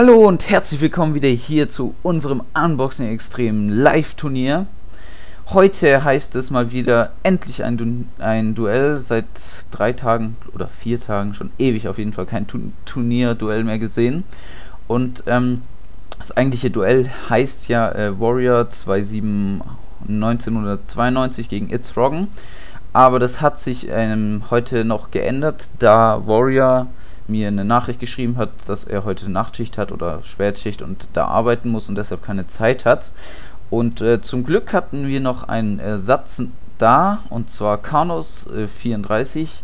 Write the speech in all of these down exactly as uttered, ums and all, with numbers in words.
Hallo und herzlich willkommen wieder hier zu unserem Unboxing Extrem Live Turnier. Heute heißt es mal wieder endlich ein, du ein Duell, seit drei Tagen oder vier Tagen, schon ewig auf jeden Fall, kein tu Turnier-Duell mehr gesehen. Und ähm, das eigentliche Duell heißt ja äh, Warrior neunzehnhundertzweiundneunzig gegen iTz fr o g n. Aber das hat sich ähm, heute noch geändert, da Warrior mir eine Nachricht geschrieben hat, dass er heute Nachtschicht hat oder Spätschicht und da arbeiten muss und deshalb keine Zeit hat. Und äh, zum Glück hatten wir noch einen Ersatz da, und zwar Karnaus vierunddreißig,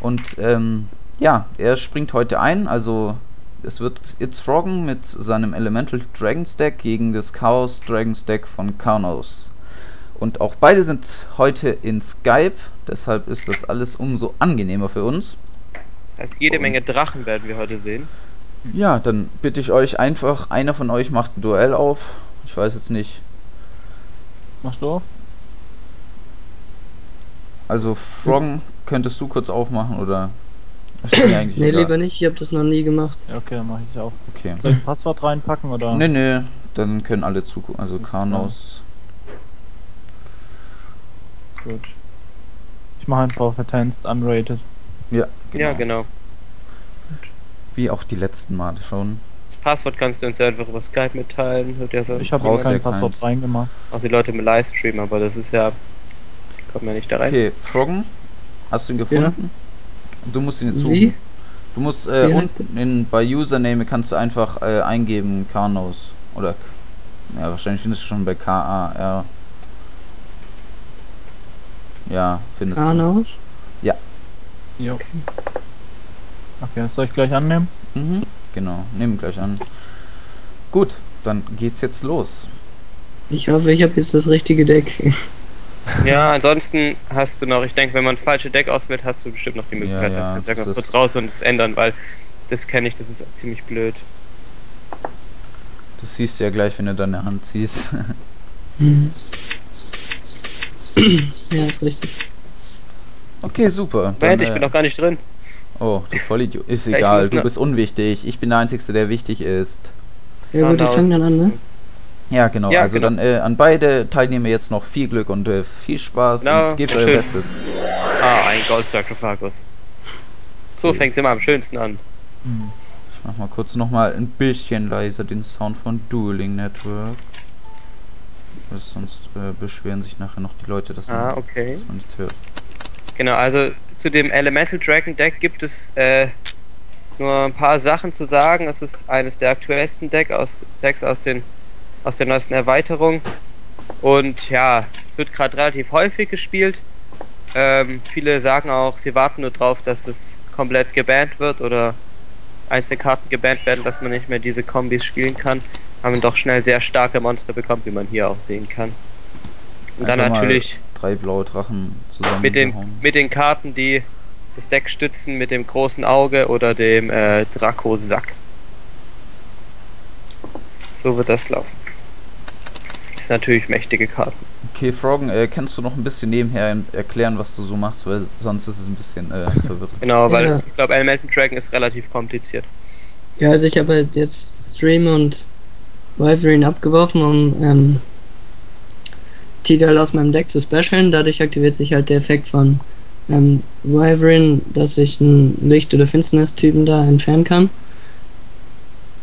und ähm, ja, er springt heute ein. Also es wird iTz fr o g n mit seinem Elemental Dragons Deck gegen das Chaos Dragons Deck von Karnaus. Und auch beide sind heute in Skype, deshalb ist das alles umso angenehmer für uns. Das heißt, jede Menge Drachen werden wir heute sehen. Ja, dann bitte ich euch einfach, einer von euch macht ein Duell auf. Ich weiß jetzt nicht. Machst du auf? Also, fr o g n, könntest du kurz aufmachen, oder? Ist mir eigentlich nee, egal. Lieber nicht, ich habe das noch nie gemacht. Ja, okay, dann mache ich auch. Okay. Soll ich ein Passwort reinpacken, oder? Nee, nee, dann können alle zugucken. Also, Karnaus. Gut. Ich mache einfach vertanzt, unrated. Ja, genau. Ja, genau. Wie auch die letzten Male schon. Das Passwort kannst du uns einfach über Skype mitteilen. Ja, so ich habe auch kein Passwort reingemacht. Auch die Leute im Livestream, aber das ist ja... Die kommen ja nicht da rein. Okay, fr o g n, hast du ihn gefunden? Ja. Du musst ihn jetzt suchen. Wie? Du musst äh, ja. unten in, bei Username kannst du einfach äh, eingeben, Karnaus. Oder... Ja, wahrscheinlich findest du schon bei K A R. Ja, findest du. Karnaus? Ja. Jo. Okay, okay, soll ich gleich annehmen? Mhm, genau, nehmen gleich an. Gut, dann geht's jetzt los. Ich hoffe, ich habe jetzt das richtige Deck. Ja, ansonsten hast du noch, ich denke, wenn man falsche Deck auswählt, hast du bestimmt noch die Möglichkeit. Ja, ja, kannst du ja kurz raus und es ändern, weil das kenne ich, das ist ziemlich blöd. Das siehst du ja gleich, wenn du deine Hand ziehst. Mhm. Ja, ist richtig. Okay, super. Dann, ich äh, bin auch gar nicht drin. Oh, du Vollidiot. Ist egal, du bist unwichtig. Ich bin der Einzige, der wichtig ist. Ja gut, ich fange dann an, ne? Ja, genau. Ja, also genau. Dann äh, an beide Teilnehmer jetzt noch viel Glück und äh, viel Spaß. No, und gebt euer Bestes. Ah, ein Gold-Sarkophagus. So okay. Fängt es immer am schönsten an. Hm. Ich mach mal kurz nochmal ein bisschen leiser den Sound von Dueling Network. Sonst äh, beschweren sich nachher noch die Leute, dass man, ah, okay. dass man nicht hört. Genau, also zu dem Elemental Dragon Deck gibt es äh, nur ein paar Sachen zu sagen. Es ist eines der aktuellsten Deck aus, Decks aus, den, aus der neuesten Erweiterung. Und ja, es wird gerade relativ häufig gespielt. Ähm, viele sagen auch, sie warten nur drauf, dass es komplett gebannt wird oder einzelne Karten gebannt werden, dass man nicht mehr diese Kombis spielen kann. Haben doch schnell sehr starke Monster bekommen, wie man hier auch sehen kann. Und einfach dann natürlich... drei blaue Drachen zusammen mit den, mit den Karten, die das Deck stützen, mit dem großen Auge oder dem äh, Draco Sack. So wird das laufen. Das sind natürlich mächtige Karten. Okay, fr o g n, äh, kannst du noch ein bisschen nebenher erklären, was du so machst, weil sonst ist es ein bisschen äh, verwirrend. Genau, weil ja. Ich glaube, Elemental Dragon ist relativ kompliziert. Ja, also ich habe halt jetzt Stream und Wyvern abgeworfen, um ähm, Tidal aus meinem Deck zu specialen. Dadurch aktiviert sich halt der Effekt von ähm, Wyvern, dass ich einen Licht- oder Finsternis-Typen da entfernen kann.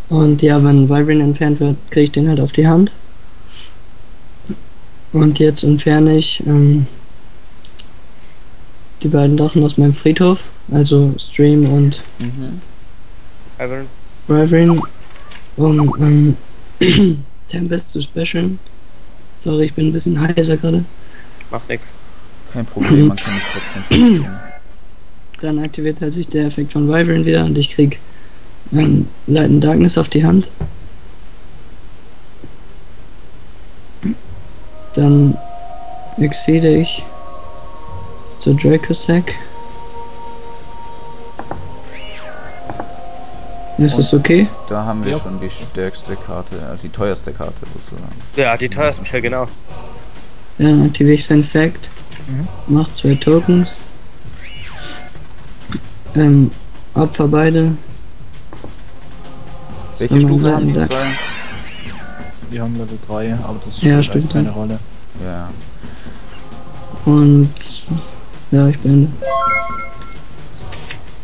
Und ja, wenn Wyvern entfernt wird, kriege ich den halt auf die Hand. Und jetzt entferne ich ähm, die beiden Drachen aus meinem Friedhof, also Stream und mhm. Wyvern, um ähm, Tempest zu specialen. Sorry, ich bin ein bisschen heiser gerade. Macht nix. Kein Problem, man kann mich trotzdem verstehen. Dann aktiviert halt sich der Effekt von Wyvern wieder und ich krieg ähm, Light and Darkness auf die Hand. Dann exceede ich zur Draco Sack. Ist das okay? Da haben wir ja schon die stärkste Karte, also die teuerste Karte sozusagen. Ja, die teuerste, genau. Ja, dann aktiviere ich seinen Fact. Mhm. Macht zwei Tokens. Ähm, Opfer beide. Welche Stufe haben die zwei? Die haben Level drei, aber das spielt ja, stimmt, keine Rolle. Ja. Und ja, ich bin.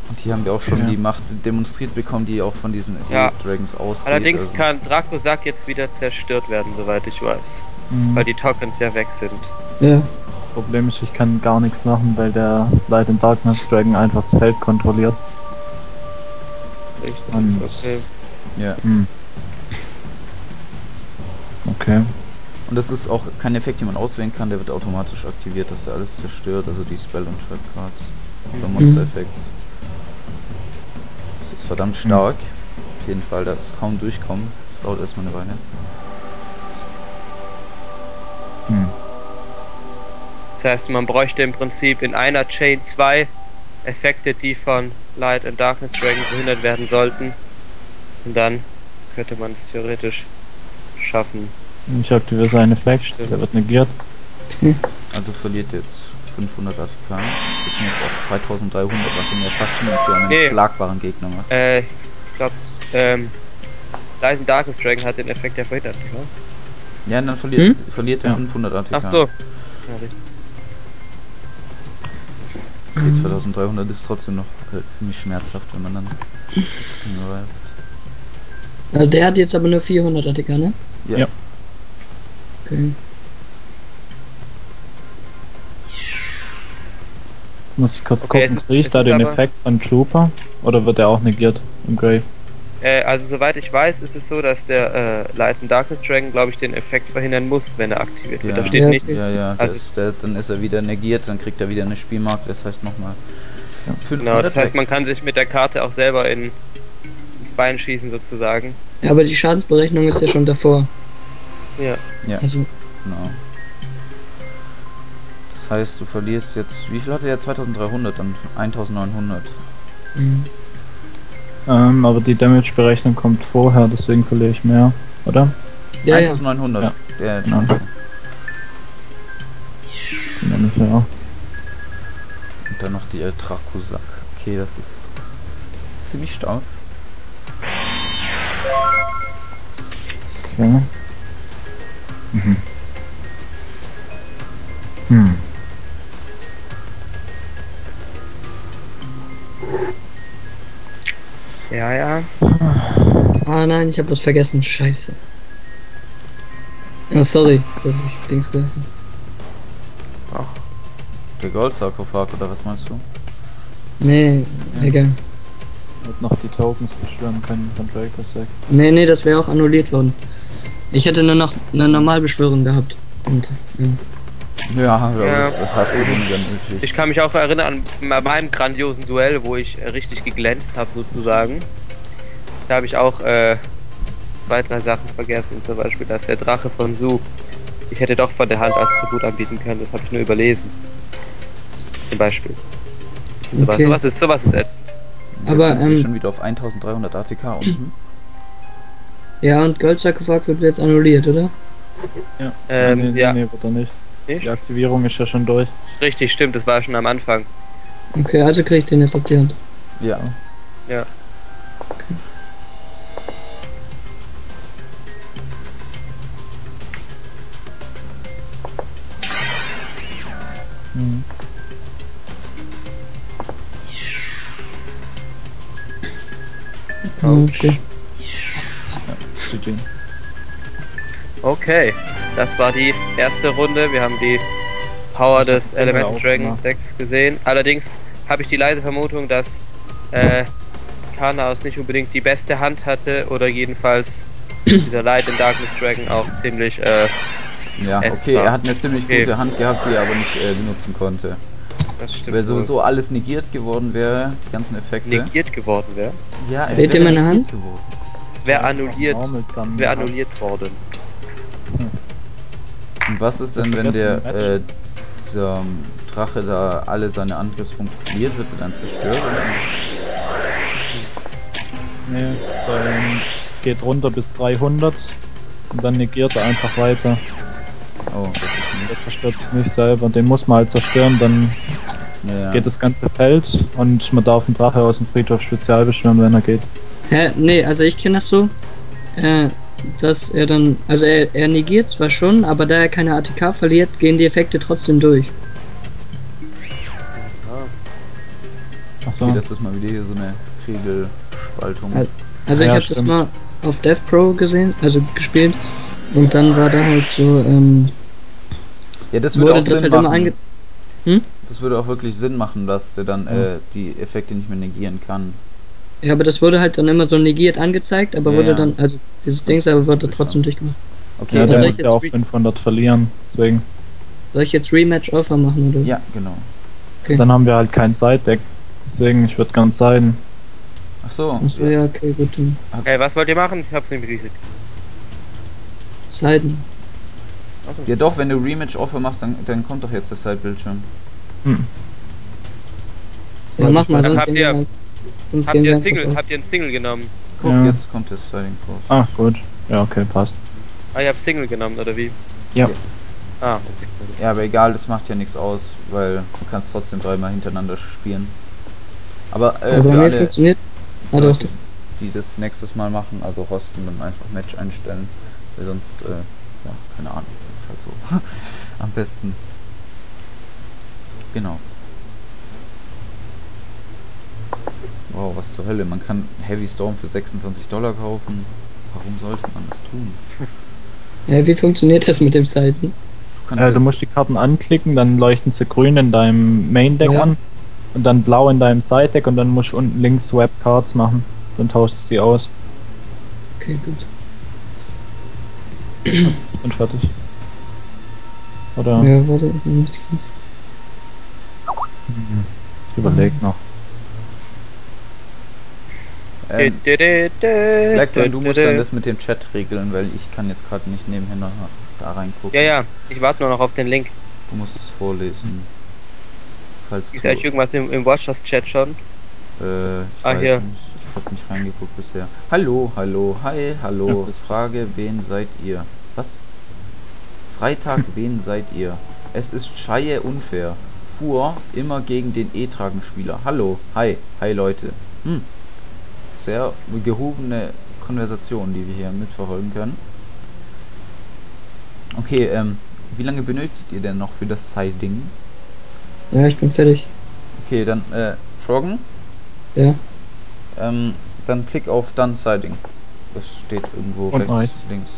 Und hier haben wir auch schon ja. die Macht demonstriert bekommen, die auch von diesen ja. Dragons ausgeht. Allerdings also. kann Draco Sack jetzt wieder zerstört werden, soweit ich weiß. Mhm. Weil die Tokens ja weg sind. Ja. Das Problem ist, ich kann gar nichts machen, weil der Light and Darkness Dragon einfach das Feld kontrolliert. Richtig. Und okay. Ja. Mhm. Okay. Und das ist auch kein Effekt, den man auswählen kann, der wird automatisch aktiviert, dass er alles zerstört, also die Spell- und Track-Cards oder Monster-Effekts. Das ist verdammt stark, mhm. auf jeden Fall, da ist kaum durchkommen, das dauert erstmal eine Weile. Mhm. Das heißt, man bräuchte im Prinzip in einer Chain zwei Effekte, die von Light and Darkness Dragon verhindert werden sollten, und dann könnte man es theoretisch schaffen. Ich aktiviere seine Flash, der wird negiert. Also verliert jetzt fünfhundert A T K, ist jetzt noch auf zweitausenddreihundert, was ihn ja fast schon zu einem nee. schlagbaren Gegner macht. Äh, ich glaube, ähm, Light and Darkness Dragon hat den Effekt, der verhindert, oder? Ja, und dann verliert, hm? verliert er ja. fünfhundert A T K. Ach so. Ja, richtig. Okay, zweitausenddreihundert ist trotzdem noch äh, ziemlich schmerzhaft, wenn man dann... Also der hat jetzt aber nur vierhundert A T K, ne? Ja. ja. Okay. Muss ich kurz okay, gucken, kriege ich da den Effekt von Trooper? Oder wird er auch negiert im Grave? Äh, also soweit ich weiß, ist es so, dass der äh, Light and Darkness Dragon, glaube ich, den Effekt verhindern muss, wenn er aktiviert wird. Ja. Da steht ja, nicht. Ja, ja, also ist der, dann ist er wieder negiert, dann kriegt er wieder eine Spielmarke, das heißt nochmal. Ja. Genau, das heißt, man kann sich mit der Karte auch selber in, ins Bein schießen, sozusagen. Ja, aber die Schadensberechnung ist ja schon davor. Ja. Ja. Also. Genau. Das heißt, du verlierst jetzt. Wie viel hatte der? zweitausenddreihundert, dann eintausendneunhundert. Mhm. Ähm, aber die Damage-Berechnung kommt vorher, deswegen verliere ich mehr, oder? Ja, eintausendneunhundert. Ja. Der genau. Ja. Und dann noch die äh, Draco-Sack. Okay, das ist ziemlich stark. Okay. Mhm. Hm. Ja, ja. Ah nein, ich hab was vergessen. Scheiße. Ah, sorry, dass ich Dings gehört habe. Ach. Der Goldsarkophag oder was meinst du? Nee, ja. egal. Wird noch die Tokens beschwören können von Draco Sack. Nee, nee, das wäre auch annulliert worden. Ich hätte nur noch eine Normalbeschwörung gehabt. Und, ja, ja, ja. Das ich, ich kann mich auch erinnern an meinem grandiosen Duell, wo ich richtig geglänzt habe, sozusagen. Da habe ich auch äh, zwei, drei Sachen vergessen, zum Beispiel, dass der Drache von Su, ich hätte doch von der Hand als Tribut anbieten können, das habe ich nur überlesen. Zum Beispiel. Sowas okay. sowas ist, sowas ist ätzend. Aber jetzt sind wir ähm, schon wieder auf eintausenddreihundert A T K unten. Ja, und Goldsarkophag wird jetzt annulliert, oder? Ja, ähm, nee, nee, ja. nee, wird er nicht. nicht. Die Aktivierung ist ja schon durch. Richtig, stimmt, das war schon am Anfang. Okay, also krieg ich den jetzt auf die Hand. Ja. Ja. Okay. Hm. Okay. Okay, das war die erste Runde. Wir haben die Power des Elemental Dragon Decks gesehen. Allerdings habe ich die leise Vermutung, dass äh, Karnaus nicht unbedingt die beste Hand hatte oder jedenfalls dieser Light and Darkness Dragon auch ziemlich. Äh, ja, okay, war. er hat eine ziemlich okay. gute Hand gehabt, die er aber nicht äh, benutzen konnte. Das stimmt. Weil sowieso alles negiert geworden wäre, die ganzen Effekte. Negiert geworden wäre? Ja, es wäre meine Hand? Geworden. Wäre annulliert, wär annulliert worden. Hm. Und was ist denn, wenn der äh, dieser Drache da alle seine Angriffspunkte verliert, wird er dann zerstört? Oder? Nee, dann geht runter bis dreihundert und dann negiert er einfach weiter. Oh, das ist nicht. Der zerstört sich nicht selber, den muss man halt zerstören, dann ja. geht das ganze Feld und man darf den Drache aus dem Friedhof spezial beschwören, wenn er geht. Hä? Nee, also ich kenne das so, äh, dass er dann, also er, er negiert zwar schon, aber da er keine A T K verliert, gehen die Effekte trotzdem durch. Ah. Achso. Okay, das ist mal wieder hier so eine Regelspaltung. Also, also ja, ich habe das mal auf Dev Pro gesehen, also gespielt, und dann war da halt so, ähm, ja, das würde auch das Sinn halt machen. Immer einge hm? Das würde auch wirklich Sinn machen, dass der dann hm. äh, die Effekte nicht mehr negieren kann. Ja, aber das wurde halt dann immer so negiert angezeigt, aber ja, wurde ja. dann, also dieses Dings, aber wurde trotzdem durchgemacht. Okay, ja, der muss ja auch fünfhundert verlieren, deswegen. Soll ich jetzt Rematch-Offer machen, oder? Ja, genau. Okay. Dann haben wir halt kein Side-Deck, deswegen, ich würde gern siden. Ach so. Ach so, ja, okay, gut. Dann. Okay, was wollt ihr machen? Ich hab's nicht berichtet. Siden. Also. Ja doch, wenn du Rematch-Offer machst, dann, dann kommt doch jetzt das Side-Bildschirm. Hm. So, dann mach mal, sonst habt ihr... Habt ihr, Single, habt ihr einen Single genommen? Guck, ja. Jetzt kommt das Siding Cross. Ah, gut. Ja, okay, passt. Ah, ihr habt Single genommen, oder wie? Ja. Okay. Ah, okay. Ja, aber egal, das macht ja nichts aus, weil du kannst trotzdem dreimal hintereinander spielen. Aber, äh, aber für alle, funktioniert. Leute, also, die das nächstes Mal machen, also hosten, dann einfach Match einstellen. Weil sonst, äh, ja, keine Ahnung, ist halt so. Am besten. Genau. Wow, was zur Hölle, man kann Heavy Storm für sechsundzwanzig Dollar kaufen. Warum sollte man das tun? Ja, wie funktioniert das mit dem Seiten? Du, äh, du musst die Karten anklicken, dann leuchten sie grün in deinem Main Deck ja. an und dann blau in deinem Side Deck und dann musst du unten links Swap Cards machen. Dann tauscht du die aus. Okay, gut. Und fertig. Oder? Ja, warte, ich bin nicht ganz. Ich überleg noch. Ähm, Blackburn, du musst dann das mit dem Chat regeln, weil ich kann jetzt gerade nicht nebenher noch da reingucken. Ja, ja, ich warte nur noch auf den Link. Du musst es vorlesen. Falls ist eigentlich irgendwas im, im Watchers-Chat schon? Äh, ich ah, weiß hier. Nicht. Ich hab nicht reingeguckt bisher. Hallo, hallo, hi, hallo. Frage, wen seid ihr? Was? Freitag, wen seid ihr? Es ist scheiße unfair. Fuhr immer gegen den E-Tragen-Spieler. Hallo, hi, hi Leute. Hm. Sehr gehobene Konversation, die wir hier mitverfolgen können. Okay, ähm, wie lange benötigt ihr denn noch für das Siding? Ja, ich bin fertig. Okay, dann, äh, Froggen? Ja. Ähm, dann klick auf Done Siding. Das steht irgendwo und rechts, nice. links,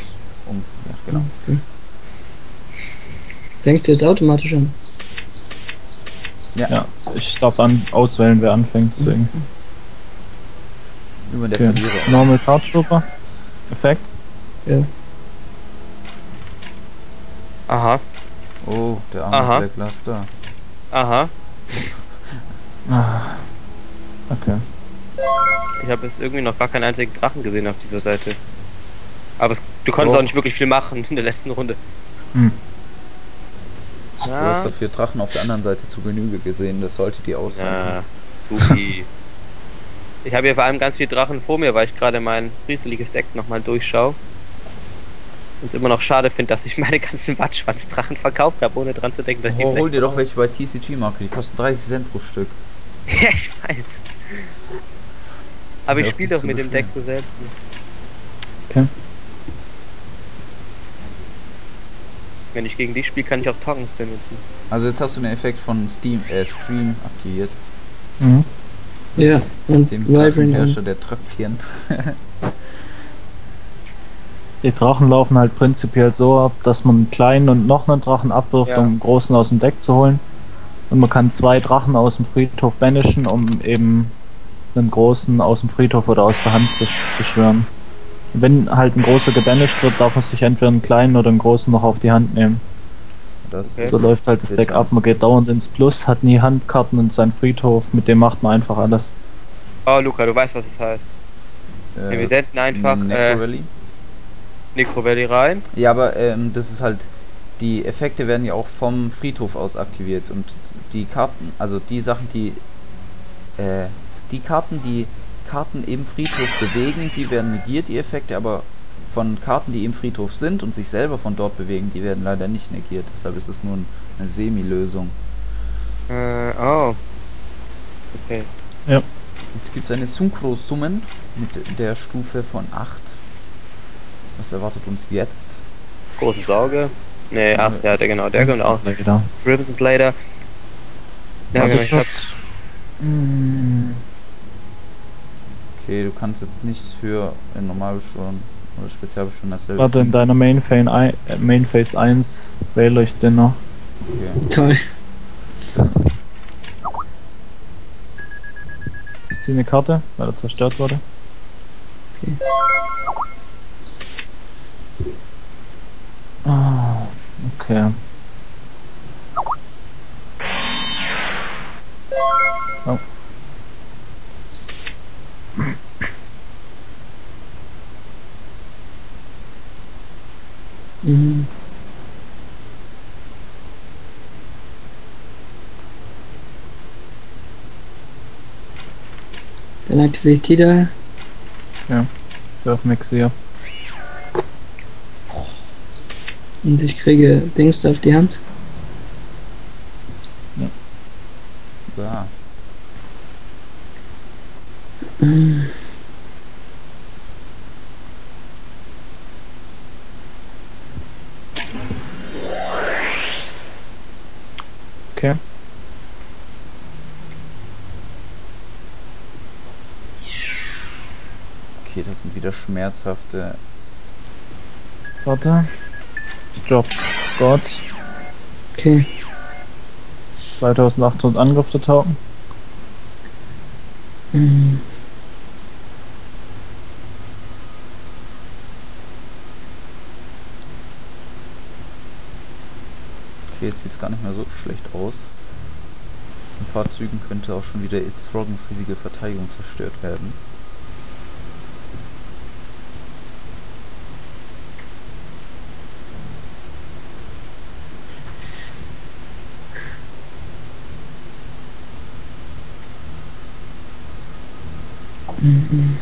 um. Ja, genau. Okay. Fängst du jetzt automatisch an? Ja. Ja, ich darf an auswählen, wer anfängt, deswegen. Mhm. Über der okay. Normal Card Trooper. Effekt. Ja. Aha. Oh, der arme Black Luster. Aha. Okay. Ich habe jetzt irgendwie noch gar keinen einzigen Drachen gesehen auf dieser Seite. Aber es, du konntest oh. auch nicht wirklich viel machen in der letzten Runde. Hm. Du hast dafür Drachen auf der anderen Seite zu Genüge gesehen, das sollte dir ausreichen. Ja, ich habe hier vor allem ganz viele Drachen vor mir, weil ich gerade mein rieseliges Deck nochmal durchschaue. Und es immer noch schade finde, dass ich meine ganzen Wattschwanz-Drachen verkauft habe, ohne dran zu denken, dass oh, ich die. Oh, hol dir doch welche bei T C G-Marke, die kosten dreißig Cent pro Stück. Ja, ich weiß. Aber ich, ich spiele doch mit dem Deck so selbst. Okay. Wenn ich gegen dich spiele, kann ich auch Tokens benutzen. Also jetzt hast du den Effekt von Steam, äh, Stream aktiviert. Mhm. Ja, und dem Herrscher der Tröpfchen. Die Drachen laufen halt prinzipiell so ab, dass man einen kleinen und noch einen Drachen abwirft, ja. um einen großen aus dem Deck zu holen. Und man kann zwei Drachen aus dem Friedhof banishen, um eben einen großen aus dem Friedhof oder aus der Hand zu beschwören. Wenn halt ein großer gebanisht wird, darf man sich entweder einen kleinen oder einen großen noch auf die Hand nehmen. Das okay. So läuft halt das Deck ab, man geht dauernd ins Plus, hat nie Handkarten und seinen Friedhof, mit dem macht man einfach alles. Oh Luca, du weißt, was es heißt. Äh, wir senden einfach Necro Valley. Äh, Necro Valley rein. Ja, aber ähm, das ist halt, die Effekte werden ja auch vom Friedhof aus aktiviert und die Karten, also die Sachen, die äh, die Karten, die Karten im Friedhof bewegen, die werden negiert, die Effekte, aber von Karten, die im Friedhof sind und sich selber von dort bewegen, die werden leider nicht negiert. Deshalb ist es nur eine Semi-Lösung. Äh, oh. Okay. Ja. Jetzt gibt es eine Synchro-Summen mit der Stufe von acht. Was erwartet uns jetzt? Großes Auge. Nee, ach, ja, der genau, der kommt auch. Crimson Blader. Ja, genau, ich hab's. Okay, du kannst jetzt nichts für in Normalbeschwörung oder Spezialbeschwörung dasselbe. Warte, in deiner Main Phase eins wähle ich den noch. Okay. Toll. Das. Ich ziehe eine Karte, weil er zerstört wurde. Okay. Ah, okay. Oh. Mhm. Dann aktiviert die da. Ja, darf nix hier. Und ich kriege Dings auf die Hand. Ja. Da. Okay. Okay, das sind wieder schmerzhafte. Warte. Job. Gott. Okay. zweitausendachthundert Angriff zu tauchen. Mhm. Okay, jetzt sieht es gar nicht mehr so schlecht aus. In Fahrzeugen könnte auch schon wieder iTz frogens riesige Verteidigung zerstört werden. Mhm.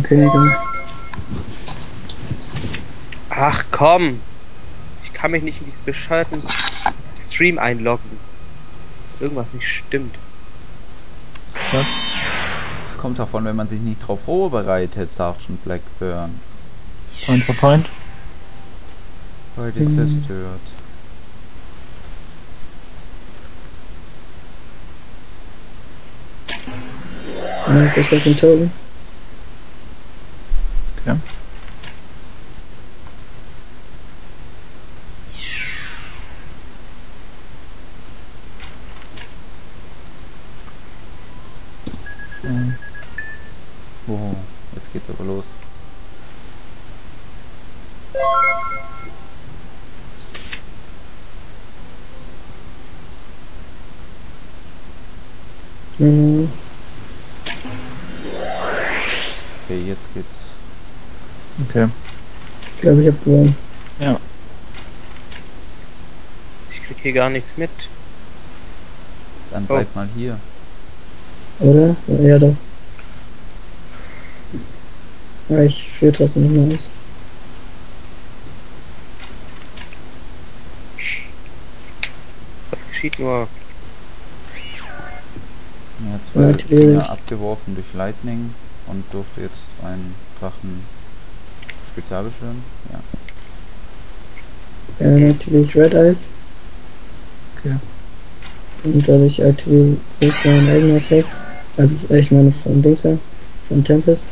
Okay, egal. Ach komm! Ich kann mich nicht in diesen bescheuerten Stream einloggen. Irgendwas nicht stimmt. Das kommt davon, wenn man sich nicht drauf vorbereitet, sagt schon Blackburn. Point for point. Weil die zerstört. Ja, das hat den Token. Okay. Mhm. Wow, jetzt geht's aber los. Mhm. Okay, jetzt geht's. Okay. Ich glaube, ich hab gewonnen. Ja. Ich krieg hier gar nichts mit. Dann bleib oh. mal hier. Oder? Ja, da. Ja, ich führe trotzdem nicht mehr aus. Was geschieht nur? Er hat zwei ja, abgeworfen durch Lightning und durfte jetzt einen Drachen spezialbeschwören. Ja. Ja, natürlich Red Eyes. Okay. Und dadurch aktiviere ich meinen eigenen Effekt. Also ich meine von Dingser, von Tempest.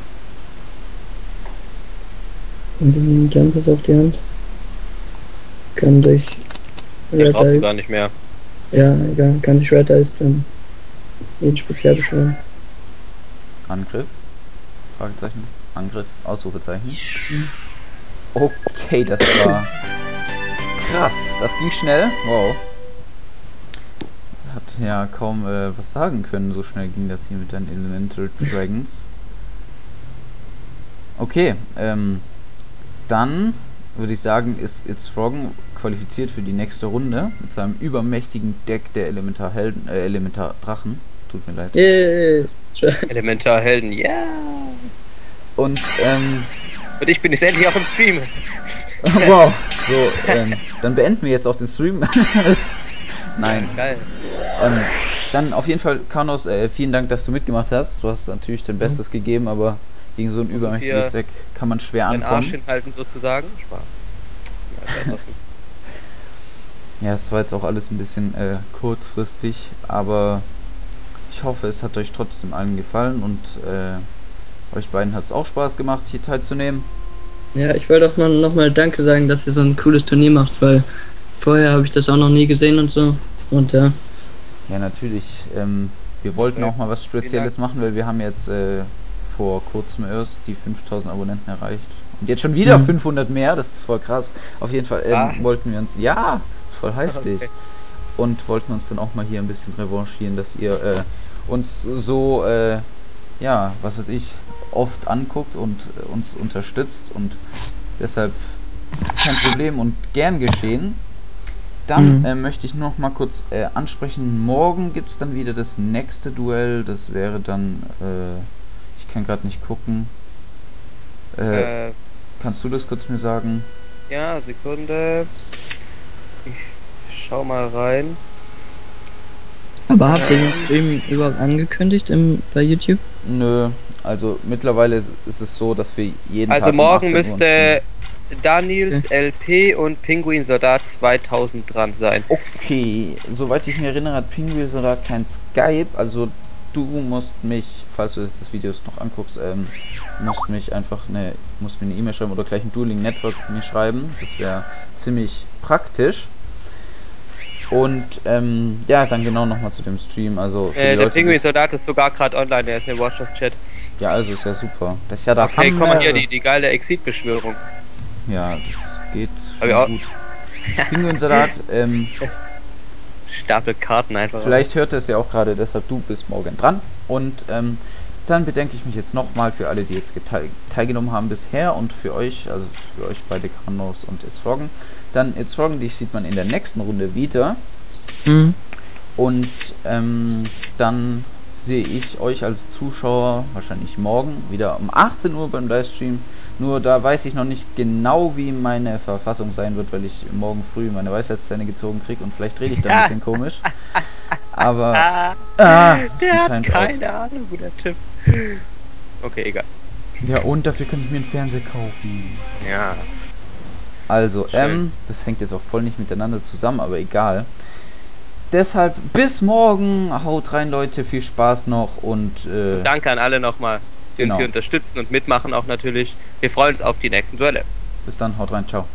Und den Tempest auf die Hand. Kann durch Red Eyes. Ich gar nicht mehr. Ja, egal, kann durch Red Eyes dann. Jeden Spezialbeschwören. Angriff? Fragezeichen. Angriff. Ausrufezeichen. Mhm. Okay, das war krass. Das ging schnell. Wow. Hat ja kaum äh, was sagen können. So schnell ging das hier mit den Elemental Dragons. Okay. Ähm, dann würde ich sagen, ist iTz frogen qualifiziert für die nächste Runde mit seinem übermächtigen Deck der Elementarhelden, äh, Elementardrachen. Tut mir leid. Yeah. Elementarhelden, ja. Yeah. Und ähm. Und ich bin jetzt endlich auch im Stream. Wow. So, ähm, dann beenden wir jetzt auch den Stream. Nein. Ja, geil. Ähm, dann auf jeden Fall, Karnaus, äh, vielen Dank, dass du mitgemacht hast. Du hast natürlich dein Bestes mhm. gegeben, aber gegen so ein übermächtiges Deck kann man schwer ankommen. Den Arsch hinhalten sozusagen. Spaß. Ja, es war jetzt auch alles ein bisschen äh, kurzfristig, aber ich hoffe, es hat euch trotzdem allen gefallen und äh, euch beiden hat es auch Spaß gemacht, hier teilzunehmen. Ja, ich wollte auch mal nochmal Danke sagen, dass ihr so ein cooles Turnier macht, weil vorher habe ich das auch noch nie gesehen und so. Und ja. Ja, natürlich. Ähm, wir wollten ja auch mal was Spezielles machen, weil wir haben jetzt äh, vor kurzem erst die fünftausend Abonnenten erreicht. Und jetzt schon wieder mhm. fünfhundert mehr, das ist voll krass. Auf jeden Fall ähm, wollten wir uns... Ja, voll heftig. Okay. Und wollten uns dann auch mal hier ein bisschen revanchieren, dass ihr äh, uns so, äh, ja, was weiß ich, oft anguckt und äh, uns unterstützt. Und deshalb kein Problem und gern geschehen. Dann mhm. äh, möchte ich nur noch mal kurz äh, ansprechen, morgen gibt es dann wieder das nächste Duell. Das wäre dann, äh, ich kann gerade nicht gucken. Äh, äh, kannst du das kurz mir sagen? Ja, Sekunde. Ich schau mal rein. Aber habt ihr den Stream überhaupt angekündigt im, bei YouTube? Nö, also mittlerweile ist, ist es so, dass wir jeden also Tag... Also morgen müsste Daniels okay. L P und Pinguin Soldat zweitausend dran sein. Okay, soweit ich mich erinnere, hat Pinguin Soldat kein Skype, also du musst mich, falls du das Video noch anguckst, ähm, musst mich einfach eine, musst mir eine E-Mail schreiben oder gleich ein Dueling Network mir schreiben. Das wäre ziemlich praktisch. Und ähm, ja, dann genau nochmal zu dem Stream. Also für äh, die der Pinguin Soldat ist sogar gerade online, der ist im Watchers-Chat. Ja, also ist ja super. Das ist ja da. Okay, komm mal hier die, die geile Exit-Beschwörung. Ja, das geht schon aber gut. Pinguin Soldat, ähm. Stapel Karten einfach. Vielleicht hört er es ja auch gerade, deshalb du bist morgen dran. Und ähm, dann bedenke ich mich jetzt nochmal für alle, die jetzt teilgenommen haben bisher und für euch, also für euch beide Karnaus und iTz frogen. Dann iTz frogen, dich sieht man in der nächsten Runde wieder. Mhm. Und ähm, dann sehe ich euch als Zuschauer wahrscheinlich morgen wieder um achtzehn Uhr beim Livestream. Nur da weiß ich noch nicht genau, wie meine Verfassung sein wird, weil ich morgen früh meine Weisheitszähne gezogen kriege und vielleicht rede ich da ein bisschen komisch. Aber... Ah, der hat keine Ahnung, guter Tipp. Okay, egal. Ja, und dafür kann ich mir einen Fernseher kaufen. Ja. Also, schön. ähm, das hängt jetzt auch voll nicht miteinander zusammen, aber egal. Deshalb, bis morgen. Haut rein, Leute. Viel Spaß noch und... Äh, und danke an alle nochmal. Genau. Die unterstützen und mitmachen auch natürlich. Wir freuen uns auf die nächsten Duelle. Bis dann, haut rein, ciao.